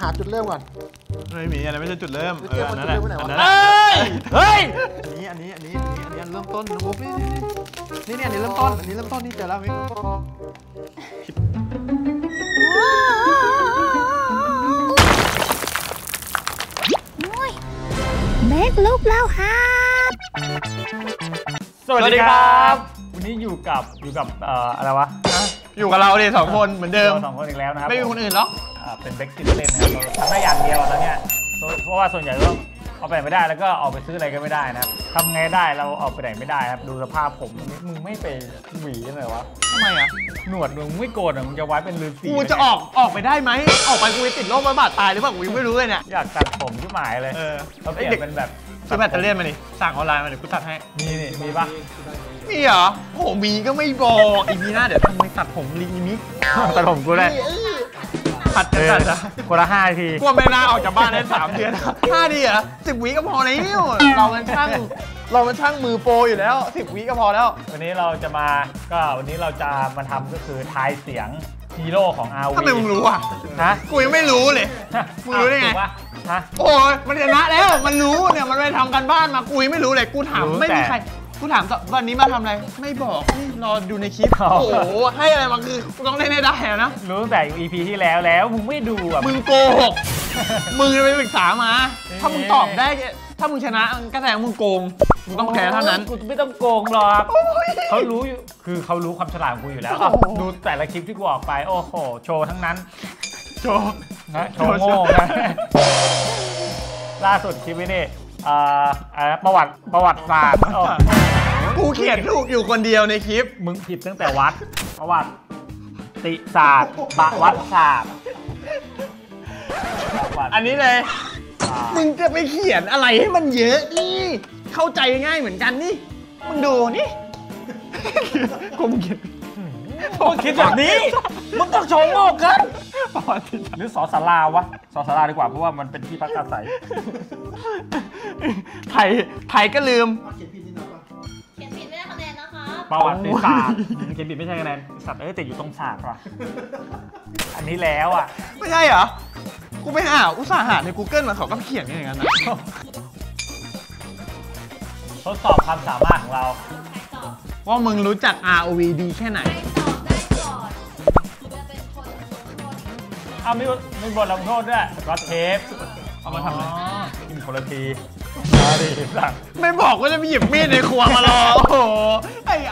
หาจุดเริ่มก่อนไม่มีอะไรไม่ใช่จุดเริ่มอันนั้นแหละเฮ้ยอันนี้เริ่มต้นนะครับนี่อันนี้เริ่มต้นนี่เจอแล้วมิเมคลูกเล่าครับสวัสดีครับวันนี้อยู่กับอะไรวะอยู่กับเราเนี่ย2คนเหมือนเดิม2คนอีกแล้วนะครับไม่มีคนอื่นหรอกเป็นเบ็กซิลเล่นนะครับเราทำได้อย่างเดียวตอนเนี้ยเพราะว่าส่วนใหญ่ก็เอาไปไม่ได้แล้วก็เอาไปซื้ออะไรก็ไม่ได้นะครับทำไงได้เราเอาไปไหนไม่ได้ครับดูสภาพผมมึงไม่ไปหวีเลยวะทำไมอ่ะหนวดมึงไม่โกนอ่ะมึงจะไว้เป็นฤๅษีกูจะออกไปได้ไหมออกไปกูติดโรคบาดตายหรือเปล่ากูไม่รู้เลยเนี่ยอยากตัดผมที่หมายเลยเอาไปเด็กเป็นแบบซื้อแบตเตอรี่มาดิสั่งออนไลน์มาเดี๋ยวกูตัดให้มีปะมีเหรอโอ้มีก็ไม่บอกอีกทีหน้าเดี๋ยวทำไมตัดผมลิมิกตัดผมกูได้ผัดกันนะคนละ5 ทีกลัวไม่น่าออกจากบ้านได้3 เดือน5 ทีเหรอ10 วิก็พอแล้วเราเป็นช่างมือโปรอยู่แล้ว10 วิก็พอแล้ววันนี้เราจะมาทำก็คือทายเสียงฮีโร่ของ ROV ทำไมมึงรู้อ่ะฮะกูยังไม่รู้เลยมึงรู้ได้ไงฮะโอ้ยมันชนะแล้วมันรู้เนี่ยมันไปทำกันบ้านมากูยังไม่รู้เลยกูถามไม่มีใครกูถามวันนี้มาทำอะไรไม่บอกรอดูในคลิปโอ้โหให้อะไรมาคือต้องเล่นได้นะรู้ตั้งแต่ EP ที่แล้วมึงไม่ดูอ่ะมึงโกหกมึงไปปรึกษามาถ้ามึงตอบได้ถ้ามึงชนะก็แสดงมึงโกงมึงต้องแพ้เท่านั้นกูไม่ต้องโกงหรอกเขารู้อยู่คือเขารู้ความฉลาดของกูอยู่แล้วดูแต่ละคลิปที่กูออกไปโอ้โหโชว์ทั้งนั้นโชว์นะโชว์โง่นะล่าสุดคลิปนี้ประวัติศาสตร์กูเขียนถูกอยู่คนเดียวในคลิปมึงผิดตั้งแต่วัดประวัติศาสตร์อันนี้เลยมึงจะไปเขียนอะไรให้มันเยอะนี่เข้าใจง่ายเหมือนกันนี่มึงดูนี่กูมึงคิดแบบนี้มึงต้องโชว์โง่กันหรือสอสาราวะสอสาราดีกว่าเพราะว่ามันเป็นที่พักอาศัยไผ่ก็ลืมประวัติศาสตร์เขียนผิดไม่ใช่คะแนนสัตว์ติดอยู่ตรงศาสตร์ว่ะอันนี้แล้วอ่ะไม่ใช่เหรอกูไปหาอุตส่าห์หาใน Google มาเขาก็เขียนอย่างนั้นนะทดสอบความสามารถของเราว่ามึงรู้จัก ROV ดีแค่ไหนเอามีบทลงโทษด้วยรถเทปเอามาทำอะไรกินคนละทีไม่บอกว่าจะไปหยิบมีดในครัวมารอโอ้โห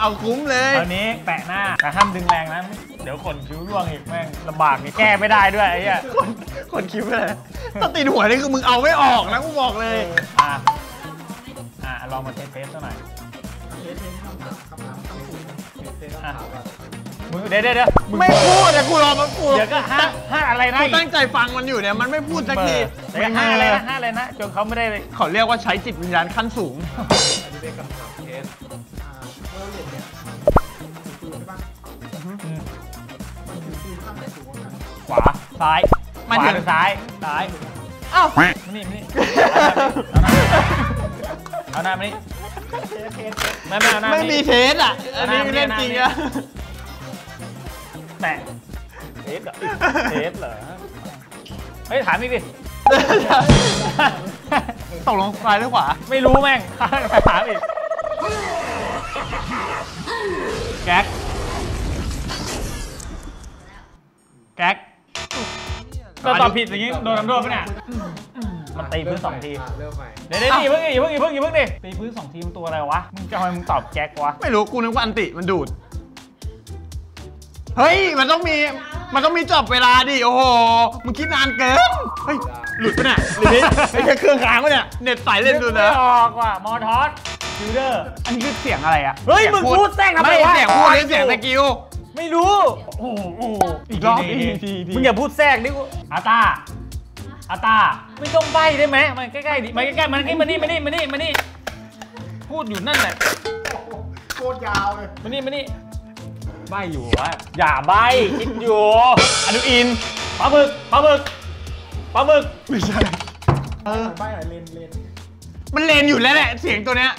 เอาคุ้มเลยตอนนี้แปะหน้าแต่ห้ามดึงแรงนะเดี๋ยวขนคิ้วร่วงอีกแม่งลำบากนี่แก้ไม่ได้ด้วยไอ้เนี่ยขนคิ้วเลยถ้าตีหัวนี่คือมึงเอาไม่ออกนะกูบอกเลยลองมาเทสซะหน่อยมึงเดี๋ยวไม่พูดแต่กูรอมันพูดเดี๋ยวก็ห้าอะไรนะตั้งใจฟังมันอยู่เนี่ยมันไม่พูดสักทีไม่ห้าอะไรนะจนเขาไม่ได้เลยขอเรียกว่าใช้จิตวิญญาณขั้นสูงอันนี้เป็นคำถามเทสเราเรียนเนี่ยคือใช่ปะมันคือข้างไหนสูงกันขวาซ้ายมาถึงซ้ายอ้าวนี่เอาหน้ามานี่ไม่มีเทสอ่ะอันนี้เล่นจริงอะแต่เทสเหรอเฮ้ยถามอีกดิตกลงซ้ายหรือขวาไม่รู้แม่งถามอีกแก๊กเราตอบผิดอย่างนี้โดนทำโทษปะเนี่ยมันตีพื้น2 ทีเดี๋ยวตีพื้น2 ทีมันตัวอะไรวะมึงจะทำไมมึงตอบแก๊กวะไม่รู้กูนึกว่าอันติมันดูดเฮ้ยมันต้องมีจบเวลาดิโอ้โหมึงคิดนานเกินเฮ้ยหลุดปะเนี่ยหลุดนี่ไอ้เครื่องค้างปะเนี่ยเน็ตสายเล่นดูนะออกว่ะมอทอสฟิวเดอร์อันนี้คือเสียงอะไรอ่ะเฮ้ยมึงพูดแทรกทำไมวะเสียงพูดเสียงสกิลไม่รู้โอ้โหอีกรอบมึงอย่าพูดแทรกดิอาตาไม่ต้องใบได้ไหมมันใกล้ๆดิมันใกล้ๆมันนี่พูดอยู่นั่นแหละโคตรยาวเลยมันนี่ใบอยู่วะอย่าใบคิดอยู่อนุอินปลาหมึกไม่ใช่ใบอะไรเลนมันเลนอยู่แล้วแหละเสียงตัวเนี้ย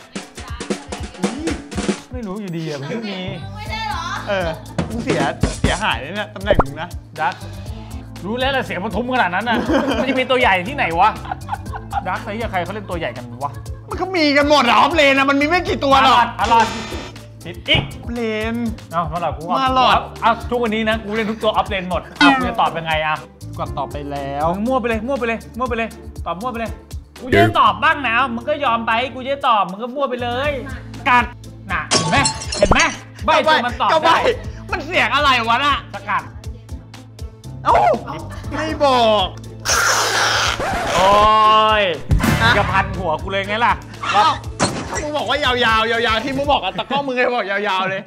ไม่รู้อยู่ดีอะมันมีไม่ใช่หรอมึงเสียหายเลยเนี่ยตำแหน่งมึงนะดัก รู้แล้วแหละเสียงมันทุ้มขนาดนั้นนะมันจะมีตัวใหญ่ที่ไหนวะดักไซส์ใครเขาเล่นตัวใหญ่กันวะมันก็มีกันหมดเหรอออฟเลนนะมันมีไม่กี่ตัวหรอกอลอดติดอีกเลนเอามาหลอดกูมาหลอดเอาทุกวันนี้นะกูเล่นทุกตัวออฟเลนหมดเอากูจะตอบยังไงอ่ะกดตอบไปแล้วมั่วไปเลยตอบมั่วไปเลยกูจะตอบบ้างนะมึงก็ยอมไปกูจะตอบมึงก็มั่วไปเลยกัดน่ะเห็นไหมใบตัวมันตอบได้มันเสียงอะไรวะน่ะสกัดเอ้าไม่บอกโอ้ยกระพันหัวกูเลยไงล่ะมึงบอกว่ายาวๆยาวๆที่มึงบอกอะตะก้อมึงเลยบอกยาวๆเลย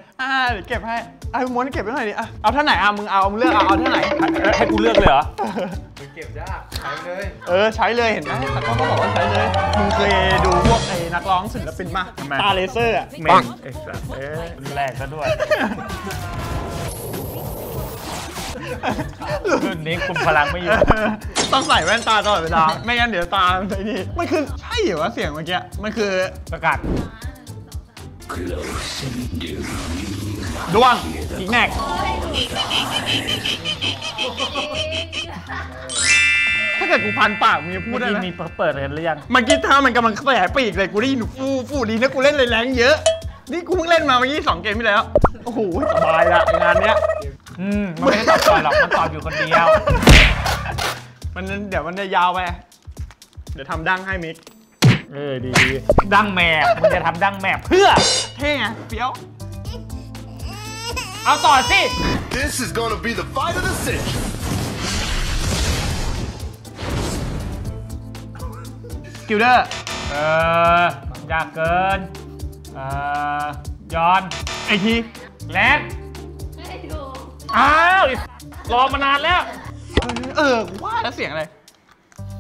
เดี๋ยวเก็บให้ไอ้ม้วนเก็บไว้หน่อยดิเอาท่าไหนอะมึงเอาเลือกเอาท่าไหนให้กูเลือกเลยเหรอมึงเก็บยากใช้เลยใช้เลยเห็นไหมตะก้อเขาบอกว่าใช้เลยมึงเคยดูพวกไอ้นักร้องศิลปินมาตาเลเซอร์อะปังแรงซะด้วยรุ่นนี้คุมพลังไม่อยู่ต้องใส่แว่นตาตลอดเวลาไม่งั้นเดี๋ยวตาไอ้นี่มันคือใช่เหรอเสียงเมื่อกี้มันคือประกาศดวงอีกแม็กถ้าเกิดกูพันปากมีพูดได้ไหมมีเปิดเห็นหรือยังมันกีตาร์มันกำลังขยายปีกเลยกูได้ยินฟูดีนะกูเล่นเลยแรงเยอะนี่กูเพิ่งเล่นมาเมื่อกี้2 เกมที่แล้วโอ้โหสบายละงานเนี้ยมันไม่ได้ตอบต่อหรอกมันตอบอยู่คนเดียวมันเดี๋ยวมันจะยาวไปเดี๋ยวทำดั้งให้มิกดีดั้งแมพมันจะทำดั้งแมพเพื่อเท่ไงเฟี้ยวเอาต่อสิ This is gonna be the fight of the six กิลเดอร์ยากเกินยอนไอทีแลนอ้าวรอมานานแล้วว่าแล้วเสียงอะไร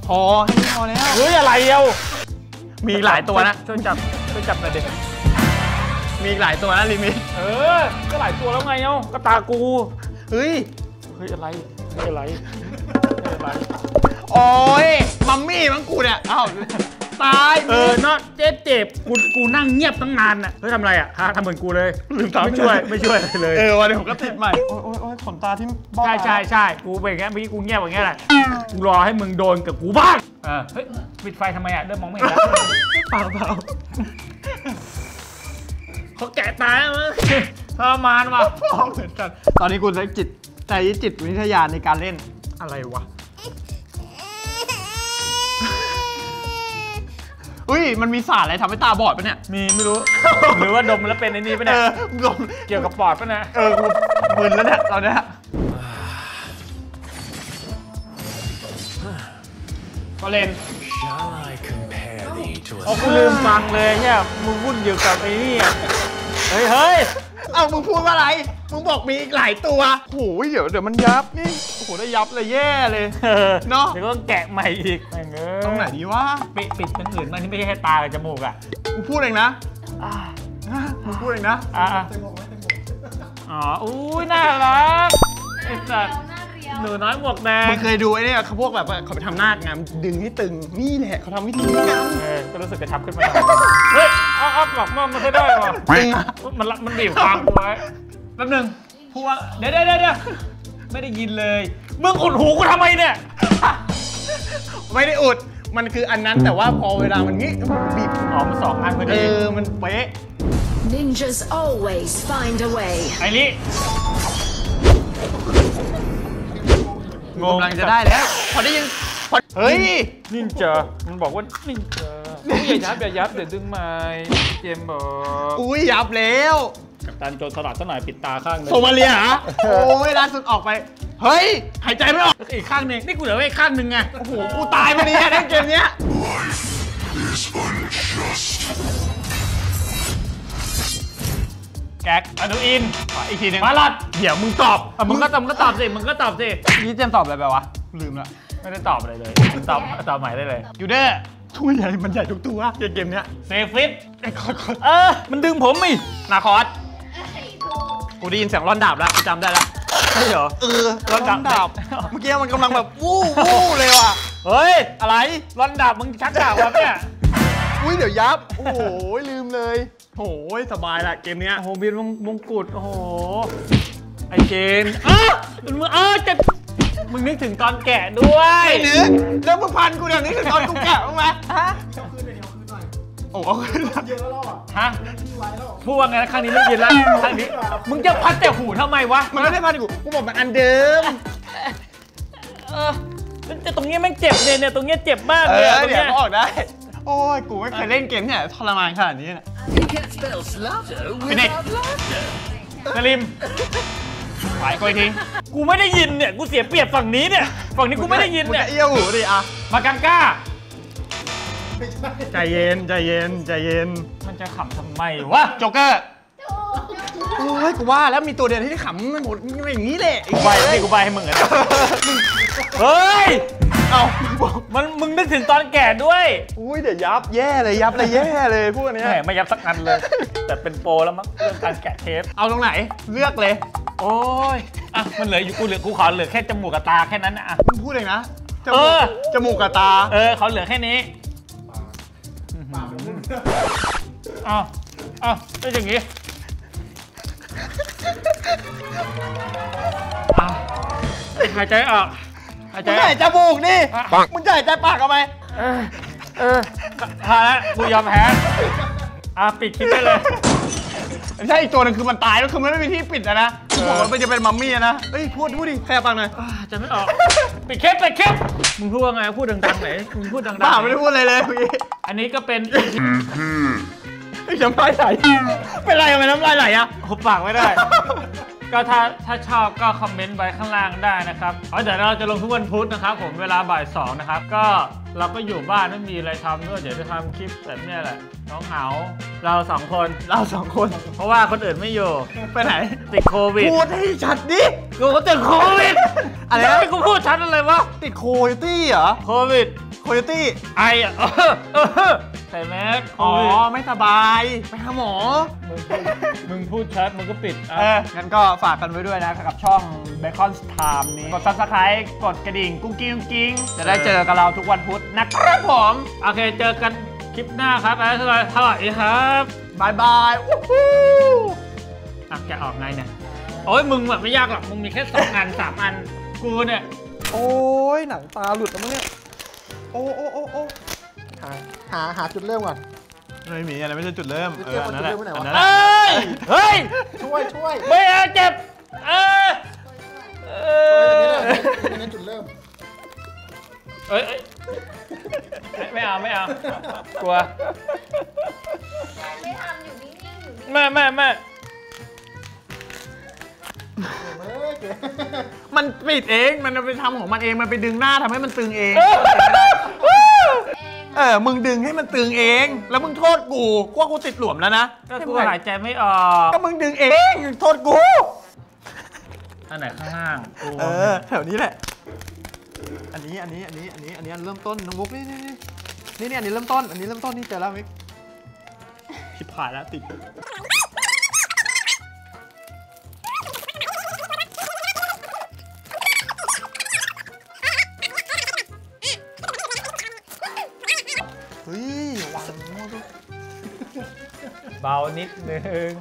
พอแล้วเฮ้ยอะไรเอามีหลายตัวนะช่วยจับหน่อยดิมีหลายตัวนะลิมิตก็หลายตัวแล้วไงเอ้าก็ตากูเฮ้ยอะไรโอ้ยมัมมี่มั้งกูเนี่ยอ้าวตายเนาะเจ็บกูนั่งเงียบตั้งนานน่ะเฮ้ยทำอะไรอ่ะทำเหมือนกูเลยไม่ช่วยเลยวันนี้ผมก็ติดใหม่โอ้ยขนตาที่บ้าใช่กูเป็นอย่างนี้เมื่อกี้กูเงียบอย่างนี้แหละกูรอให้มึงโดนกับกูบ้างเฮ้ยปิดไฟทำไมอ่ะเริ่มมองไม่เห็นแล้วเปล่าเขาแกะตายมั้งทรมานว่ะเหมือนกันตอนนี้กูใช้จิตวิทยาในการเล่นอะไรวะมันมีสารอะไรทำให้ตาบอดปะเนี่ยมีไม่รู้หรือว่าดมแล้วเป็นไอ้นี่ปะเนี่ยดมเกี่ยวกับปอดปะเนี่ยมึนแล้วเนี่ยตอนเนี้ยก็เล่นเอากูลืมฟังเลยเนี่ยมึงวุ่นอยู่กับไอ้นี่เฮ้ยเอามึงพูดว่าอะไรมึงบอกมีอีกหลายตัวโอ้ยเดี๋ยวมันยับนี่โอ้โหได้ยับเลยแย่เลยเนาะเดี๋ยวก็แกะใหม่อีกตรงไหนดีวะปิดเป็นอื่นมันนี่ไม่ใช่แค่ตากับจมูกอ่ะกูพูดเองนะอุ้ยน่ารักไอ้สัตว์หนูน้อยหมวกแดงมึงเคยดูไอ้นี่เขาพวกแบบเขาไปทำหน้างามดึงให้ตึงนี่แหละเขาทำวิธีนี้ก็รู้สึกกระชับขึ้นมาเฮ้ยอ้อหลอกมองมันไม่ได้หรอมันบีบฟังกูไว้แป๊บนึงพูดว่าเดี๋ยวไม่ได้ยินเลยมึงอุดหูกูทำไมเนี่ยไม่ได้อุดมันคืออันนั้นแต่ว่าพอเวลามันงี้บีบออกมา2 อันพอดีมันเป๊ะ Ninjas always find a way ไอ้นี่งงกำลังจะได้แล้วพอได้ยินเฮ้ยนินจามันบอกว่านินจาอย่ายับเดี๋ยวดึงไม้เจมบอกอุ้ยยับแล้วกับตันโจรสลัดซะหน่อยปิดตาข้างนึงโซมาเลียฮะโอ้ยล่าสุดออกไปเฮ้ยหายใจไม่ออกอีกข้างนึงนี่กูเหลือไว้ข้างนึงไงโอ้โหกูตายพอดีนะเกมเนี้ยแก๊กอนุอินอีกทีนึงมาลัดเดี๋ยวมึงตอบมึงก็ตอบสินี่เจมตอบอะไรไปวะลืมละไม่ได้ตอบอะไรเลยตอบใหม่ได้เลยอยู่เด้อทุกใหญ่มันใหญ่ทุกตัวเกมเนี้ยเซฟิตไอ้คอร์ดมันดึงผมมินาคอร์ดกูได้ยินเสียงร่อนดาบแล้วกูจำได้แล้วใช่เหรอร่อนดาบเมื่อกี้มันกำลังแบบวู้เลยว่ะเฮ้ยอะไรร่อนดาบมึงชักดาบวะเนี่ยอุ้ยเดี๋ยวยับโอ้โหลืมเลยโอ้ยสบายละเกมเนี้ยโฮบินมงกุฎโอ้โหไอเจนมันมือเจ็บ มึงนึกถึงตอนแกะด้วยนึกแล้วมึงพันกูเดี๋ยวนึกถึงตอนกูแกะมั้งไหมฮะโอ้โหเย็นแล้วอ่ะฮะพูดว่าไงครั้งนี้ไม่เย็นแล้วครั้งนี้มึงจะพัดแต่หูทำไมวะมันไม่ได้พัดกูกูบอกมันอันเดิมแต่ตรงนี้แม่งเจ็บเนี่ยตรงนี้เจ็บมากเลยตรงนี้ออกได้โอ้ยกูไม่เคยเล่นเกมเนี่ยทรมานขนาดนี้นะเป็นเด็กนาริมหายกูอีกทีกูไม่ได้ยินเนี่ยกูเสียเปรียบฝั่งนี้เนี่ยฝั่งนี้กูไม่ได้ยินเนี่ยเอี้ยวหูดิอะมากังก้าใจเย็นใจเย็นใจเย็นมันจะขำทำไมวะโจ๊กเกอร์โอ้ยกูว่าแล้วมีตัวเดียวที่ขำมันหมดอย่างนี้แหละกูใบให้มึงเลยเฮ้ยเอามันมึงนึกถึงตอนแก่ด้วยอุ้ยเดี๋ยวยับแย่เลยยับเลยแย่เลยพวกนี้ไม่ยับสักอันเลยแต่เป็นโปรแล้วมั้งเรื่องการแกะเทปเอาตรงไหนเลือกเลยโอ้ยอ่ะมันเหลืออยู่กูเหลือกูขอเหลือแค่จมูกกับตาแค่นั้นนะมึงพูดเองนะจมูกกับตาเขาเหลือแค่นี้อ้าวอ้าวได้อย่างงี้หายใจออกหายใจหายจมูกนี่มึงจะหายใจปากเอาไหมพาแล้วกูยอมแพ้ปิดคลิปได้เลยไม่ใช่อีกตัวนึงคือมันตายแล้วคือมันไม่มีที่ปิดนะกูบอกว่ามันจะเป็นมัมมี่นะเฮ้ยพูดดิแค่ปากหน่อยจะไม่ออกปิดคลิปปิดคลิปมึงพูดว่าไงพูดดังๆไหนมึงพูดดังๆบ้าไม่ได้พูดอะไรเลยอันนี้ก็เป็นน้ำลายไหลเป็นไรอะไรน้ำลายไหลอ่ะหุบปากไม่ได้ก็ถ้าชอบก็คอมเมนต์ไว้ข้างล่างได้นะครับเดี๋ยวเราจะลงทุกวันพุธนะครับผมเวลาบ่าย2นะครับก็เราก็อยู่บ้านไม่มีอะไรทำก็เดี๋ยวจะทำคลิปแบบนี้แหละน้องเหงาเรา2คนเพราะว่าคนอื่นไม่อยู่ไปไหนติดโควิดพูดให้ชัดดิกูก็ติดโควิดอะไรนะกูพูดชัดอะไรวะติดโควิดเหรอโควิดโควิดไอใส่แมสอ๋อไม่สบายไปหาหมอมึงพูดชัดมึงก็ปิดงั้นก็ฝากกันไว้ด้วยนะกับช่อง Bacon Time นี้กด Subscribe กดกระดิ่งกุ้งกิ้งจะได้เจอกับเราทุกวันพุธนะครับผมโอเคเจอกันคลิปหน้าครับไปสวัสดีครับบายบายอู้หูอ่ะแกออกไงเนี่ยโอ้ยมึงแบบไม่ยากหรอกมึงมีแค่2 อัน 3 อันกูเนี่ยโอ้ยหนังตาหลุดแล้วมั้งเนี่ยโอ้หาจุดเริ่มก่อนไม่มีอะไรไม่ใช่จุดเริ่มอันนั้นแหละเฮ้ยช่วยไม่เจ็บอันนี้จุดเริ่มเอ้ยไม่เอากลัวไม่ทำอยู่นิ่งๆอยู่แม่มันปิดเองมันไปทำของมันเองมันไปดึงหน้าทำให้มันตึงเองมึงดึงให้มันตึงเองแล้วมึงโทษกูว่ากูติดหลวมแล้วนะก็กูหายใจไม่ออกก็มึงดึงเองโทษกูอันไหนข้างล่างแถวนี้แหละอันนี้เริ่มต้นน้องบุ๊กนี่อันนี้เริ่มต้นนี่เจอแล้วมิกชิบหายแล้วติดเบานิดนึง